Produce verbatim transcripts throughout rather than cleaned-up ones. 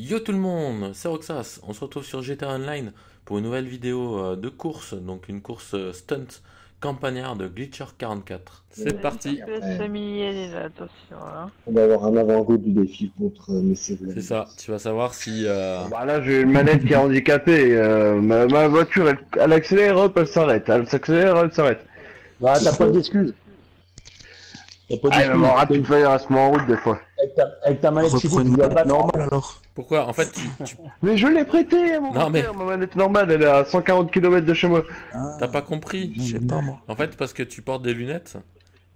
Yo tout le monde, c'est Roxas, on se retrouve sur G T A Online pour une nouvelle vidéo de course, donc une course stunt Campagnard de Glitcher quarante-quatre. C'est parti. On va avoir un avant-goût du défi contre Monsieur Vlam. C'est ça, tu vas savoir si... Euh... Bah là j'ai une manette qui est handicapée, euh, ma, ma voiture elle, elle accélère, hop elle s'arrête, elle s'accélère, elle s'arrête. Bah t'as pas d'excuses. Ah, il va m'en rater une harassement en route des fois. Avec ta, avec ta manette chiffre, tu dois pas normal alors. Pourquoi? En fait, tu... tu... mais je l'ai prêté à mon non, mais... ma manette normale, elle est à cent quarante kilomètres de chez moi. Ah, t'as pas compris? Je sais pas moi. En fait, parce que tu portes des lunettes,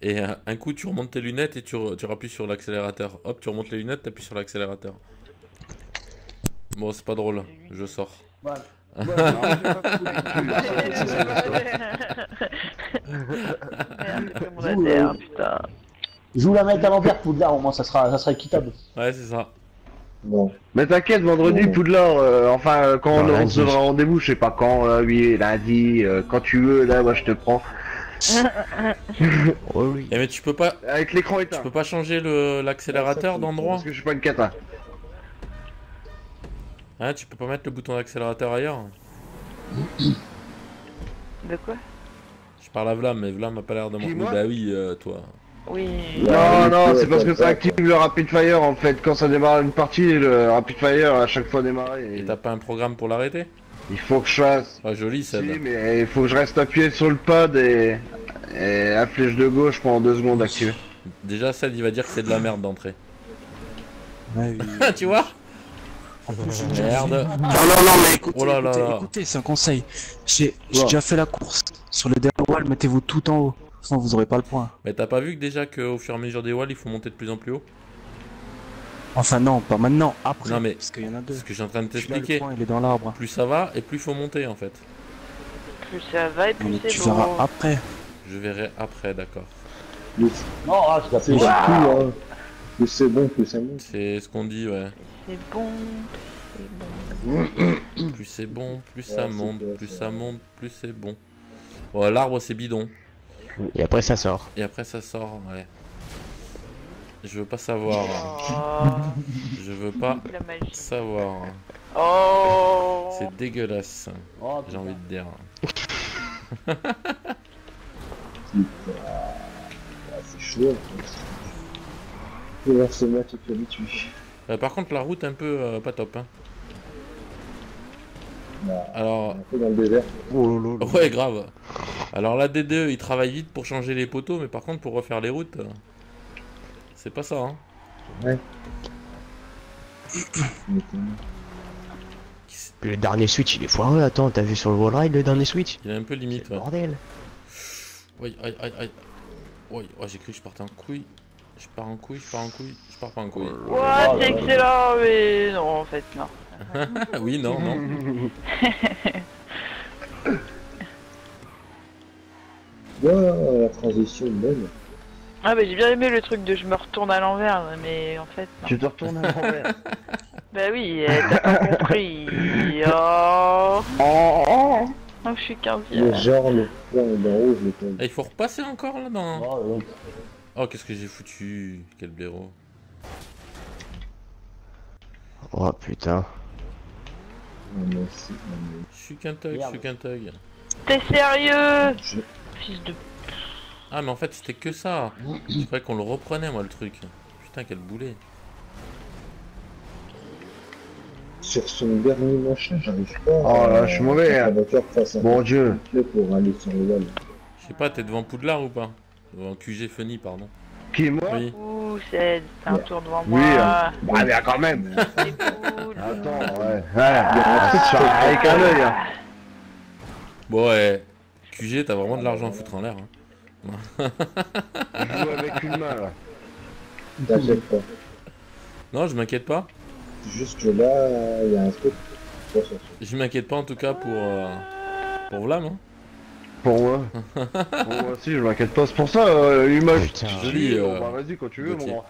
et euh, un coup tu remontes tes lunettes et tu, re... tu rappuies sur l'accélérateur. Hop, tu remontes les lunettes, t'appuies sur l'accélérateur. Bon, c'est pas drôle, je sors. Voilà. Ouais, non, joue, euh... joue la mettre à l'envers Poudlard, au moins ça sera, ça sera équitable. Ouais c'est ça. Bon. Mais t'inquiète, vendredi bon. Poudlard, euh, enfin euh, quand non, on se donne rendez-vous, je sais pas quand, euh, oui lundi, euh, quand tu veux, là moi je te prends. Oh, oui. Et mais tu peux pas. Avec l'écran éteint. Tu peux pas changer l'accélérateur d'endroit. Parce que je suis pas une cata. Hein, tu peux pas mettre le bouton d'accélérateur ailleurs? De quoi? Je parle à Vlam, mais Vlam a pas l'air de m'entendre. Bah oui, euh, toi. Oui. Non, non, c'est parce que ça active le rapid fire en fait. Quand ça démarre une partie, le rapid fire à chaque fois démarré. Et, et t'as pas un programme pour l'arrêter? Il faut que je fasse. Ah, joli ça. Si, mais il faut que je reste appuyé sur le pad et, et la flèche de gauche pendant deux secondes activée. Déjà, ça, il va dire que c'est de la merde d'entrée. Ouais, oui. Tu vois? Merde. Non non non mais écoutez, oh là écoutez, là écoutez, c'est un conseil. J'ai wow. déjà fait la course. Sur les derniers walls, mettez-vous tout en haut. Sinon vous aurez pas le point. Mais t'as pas vu que déjà qu'au fur et à mesure des walls, il faut monter de plus en plus haut? Enfin non, pas maintenant. Après. Non mais parce qu'il y en a deux. Ce que je suis en train de t'expliquer. Il est dans l'arbre. Plus ça va et plus faut monter en fait. Plus ça va et plus c'est bon. Tu verras après. Je verrai après, d'accord. Non, ah, je t'appelle. Wow. Plus c'est bon, plus ça monte. C'est ce qu'on dit, ouais. C'est bon, c'est bon. Plus c'est bon, plus ouais, ça monte, bien, plus ça monte, plus c'est bon. Bon, l'arbre c'est bidon. Et après ça sort. Et après ça sort, ouais. Je veux pas savoir. Oh. Je veux pas savoir. Oh. C'est dégueulasse. Oh, j'ai envie de dire. C'est chaud. Là, ce match est habitué. Euh, par contre, la route un peu euh, pas top. Hein. Bah, alors, un peu dans le désert. Oh, oh, oh, ouais, grave. Alors la D D E, il travaille vite pour changer les poteaux, mais par contre pour refaire les routes, euh, c'est pas ça. Hein. Ouais. Le dernier switch, il est foireux. Attends, t'as vu sur le wall ride le dernier switch? Il est un peu limite. Ouais. Bordel. Oui, aïe, aïe, aïe. Oui, oh, j'ai cru que je partais en couille. Je pars en couille, je pars en couille, je pars pas en couille. Ouah, c'est excellent, mais non, en fait, non. Oui, non, non. Ouah, la transition même. Ah, mais j'ai bien aimé le truc de je me retourne à l'envers, mais en fait. Non. Tu te retournes à l'envers? Bah oui, t'as pas compris. Oh. Oh, oh. Oh, je suis quinze. Le genre, le plan d'en haut, je le tombe. Il faut repasser encore là dans. Oh, oui. Oh, qu'est-ce que j'ai foutu? Quel blaireau. Oh putain. Je suis qu'un thug, je suis qu'un thug. T'es sérieux? Je... Fils de... Ah mais en fait c'était que ça. C'est vrai qu'on le reprenait moi le truc. Putain quel boulet. Sur son dernier machin j'arrive pas. Oh là euh, je suis mauvais hein. Bon Dieu. Pour aller sur le vol. Je sais pas, t'es devant Poudlard ou pas? En Q G Funny, pardon. Qui est moi? Oui. Ouh, c'est un tour devant moi. Oui, hein. Bah, mais quand même. C'est cool. Attends, ouais. Voilà, ah, avec un oeil. Hein. Bon, ouais. Q G, t'as vraiment de l'argent à foutre en l'air. Hein. Joue avec une main, là. T'inquiète pas. Non, je m'inquiète pas. Juste là, il y a un truc. Je m'inquiète pas, en tout cas, pour, euh, pour Vlam, hein. Pour moi. Pour moi aussi, je m'inquiète pas, c'est pour ça, euh, l'image. Je dis, euh... bah, vas-y quand tu veux, Gauthier. Mon gars.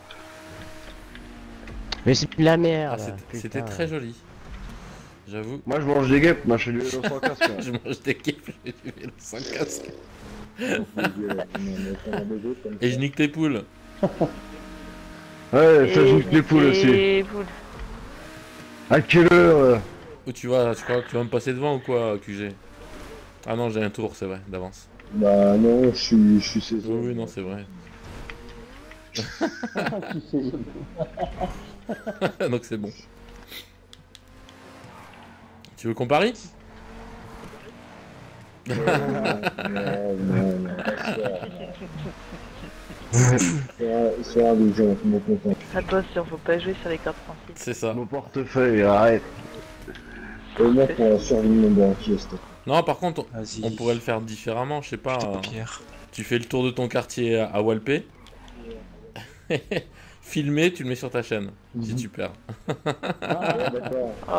Mais c'est plus la merde. Ah, c'était très joli. J'avoue. Moi je mange des guêpes, moi je fais du vélo sans casque. Je mange des guêpes, je fais du vélo sans casque. Et je nique tes poules. Ouais, ça je nique les poules aussi. À quelle heure? Où tu vas là? Tu crois que tu vas me passer devant ou quoi, Q G? Ah non, j'ai un tour, c'est vrai, d'avance. Bah non, je suis, je suis saison. Oui, oui, non, c'est vrai. Donc c'est bon. Tu veux qu'on parie? Non, non, non, non. C'est rare les gens, mon content. Attention, faut pas jouer sur les cartes principales. C'est ça. Mon portefeuille, arrête. Et là, pour la survie de mon banquier, stop. Non, par contre, on pourrait le faire différemment, je sais pas. Euh, tu fais le tour de ton quartier à Walpé. Filmer, tu le mets sur ta chaîne, mm-hmm. Si tu perds. Ah, ouais, d'accord. Oh,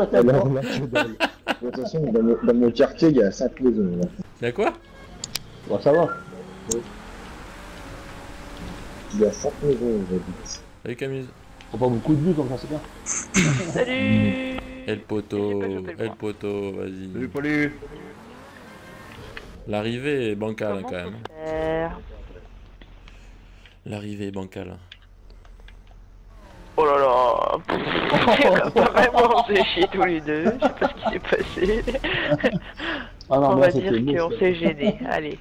euh... Alors, là, je donne... De toute façon, dans, le, dans mon quartier, il y a cinq maisons. Il y a quoi? Bon, ça va. Oui. Il y a cinq maisons, j'habite. Salut Camus. On prend beaucoup de buts, donc ça c'est bien. Salut. Elle Poto, Elle Poto, vas-y. Salut Paulu. L'arrivée est bancale quand même. L'arrivée est bancale. Oh là là, on a vraiment on s'est chié tous les deux, je sais pas ce qui s'est passé. Ah non, on va dire qu'on s'est gêné, allez.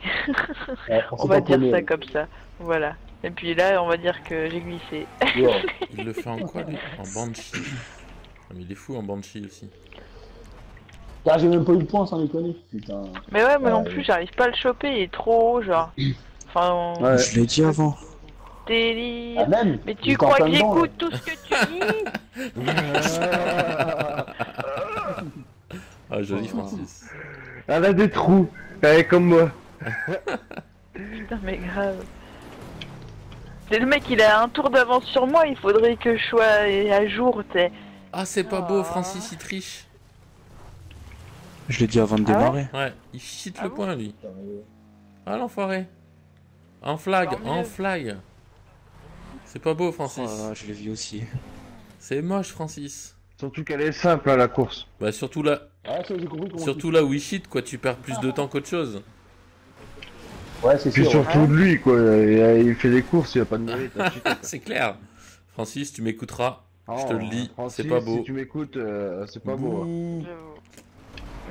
Ouais, on va dire ça comme ça, voilà. Et puis là, on va dire que j'ai glissé. Wow. Il le fait en quoi lui? En banshee. Non, mais il est fou en banshee aussi. Ah, j'ai même pas eu le point sans déconner, putain. Mais ouais, moi non plus, j'arrive pas à le choper, il est trop haut, genre. Enfin, on... ouais. Je l'ai dit avant. Délire. Ah, même, mais tu crois que j'écoute tout ce que tu dis? Ah, joli Francis. Elle a des trous, elle est comme moi. Putain, mais grave. C'est le mec, il a un tour d'avance sur moi, il faudrait que je sois à jour, t'es. Ah, c'est pas beau, Francis, il triche. Je l'ai dit avant de démarrer. Ah ouais, ouais, il chite ah le bon point, lui. Ah, l'enfoiré. En flag, en flag. C'est pas beau, Francis. Oh, je l'ai vu aussi. C'est moche, Francis. Surtout qu'elle est simple à la course. Bah surtout là, ah, ça, surtout là où il cheat, quoi. Tu perds plus de temps qu'autre chose. Ouais, c'est sûr. Surtout hein. Lui, quoi. Il fait des courses, il a pas de mérite. C'est clair. Francis, tu m'écouteras. Oh, je te le dis. C'est pas beau. Si tu m'écoutes, euh, c'est pas beau. Hein.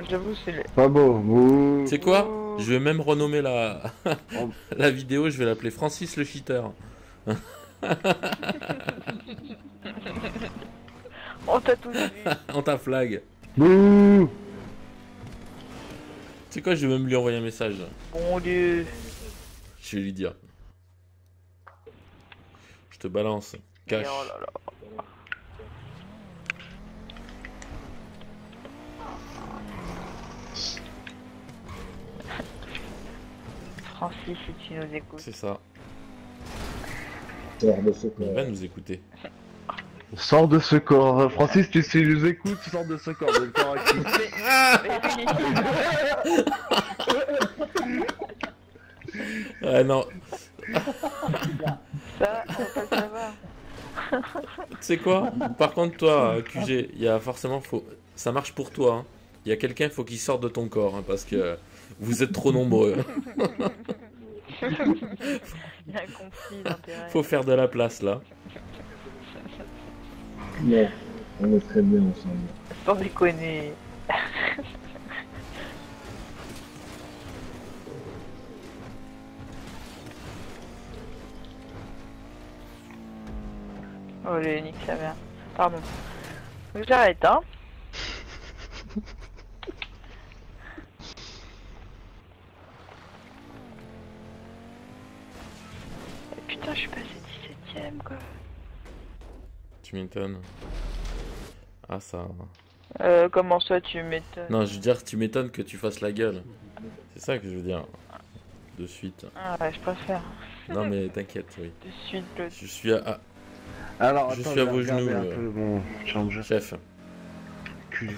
J'avoue, c'est pas beau. Bouh. C'est quoi? Je vais même renommer la, la vidéo, je vais l'appeler Francis le cheater. On t'a tout dit. On t'a flag. Bouh. C'est quoi, je vais même lui envoyer un message. Mon dieu. Je vais lui dire. Je te balance. Cache. Oh là là. Francis, si tu nous écoutes. C'est ça. Sors de ce corps. Il va nous écouter. Sors de ce corps. Francis, tu si nous écoutes, sors de ce corps. De le corps acquis. Ouais, non. Ça, on peut savoir. Tu sais quoi? Par contre, toi, Q G, il y a forcément. Faut... Ça marche pour toi. Hein. Il y a quelqu'un, il faut qu'il sorte de ton corps. Hein, parce que. Vous êtes trop nombreux. Il y a un conflit d'intérêt. Faut faire de la place là. Mais on est très bien ensemble. Sans déconner. Oh le nique sa mère. Pardon. J'arrête hein. Putain, je suis passé dix-septième quoi. Tu m'étonnes. Ah ça. Euh, comment ça tu m'étonnes? Non, je veux dire, tu m'étonnes que tu fasses la gueule. C'est ça que je veux dire. De suite. Ah ouais, je préfère. Non mais t'inquiète, oui. De suite. Le... Je suis à. Alors. Attends, je suis à vos genoux. Euh... Bon, chef. Cul.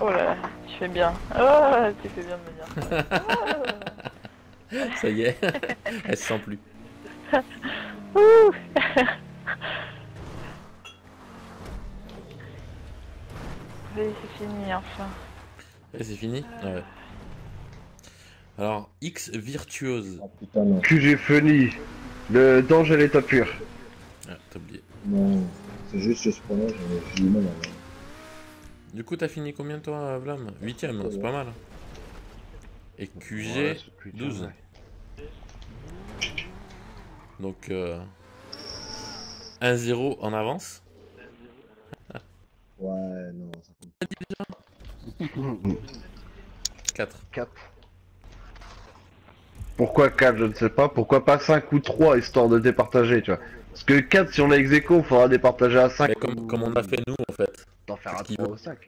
Oh là là, tu fais bien. Oh, tu fais bien de me dire. Oh. Ça y est, elle se sent plus. Ouh. C'est fini enfin. Et c'est fini euh... ouais. Alors X Virtuose. Oh, putain, non. Q G funny. Le danger à l'état pur. Ah, t'as oublié. Non. C'est juste que ce point-là, j'ai du mal à... Du coup, t'as fini combien toi, Vlam? Huitième, c'est pas mal. Et Q G, ouais, douze. Donc, euh, un zéro en avance. Ouais, non, ça compte. quatre. quatre. Pourquoi quatre, je ne sais pas. Pourquoi pas cinq ou trois, histoire de départager, tu vois. Parce que quatre, si on a ex-écho, il faudra départager à cinq. Mais comme, ou... comme on a fait nous, en fait. D'en faire à trois ou cinq.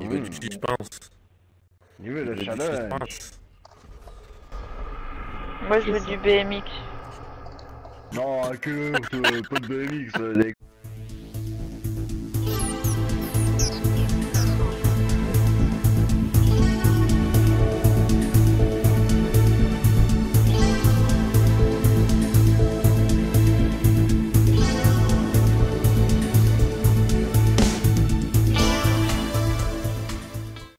Il veut du qui je pense. Il veut le challenge. Moi, je veux du B M X. Non, que, que pas de B M X, les...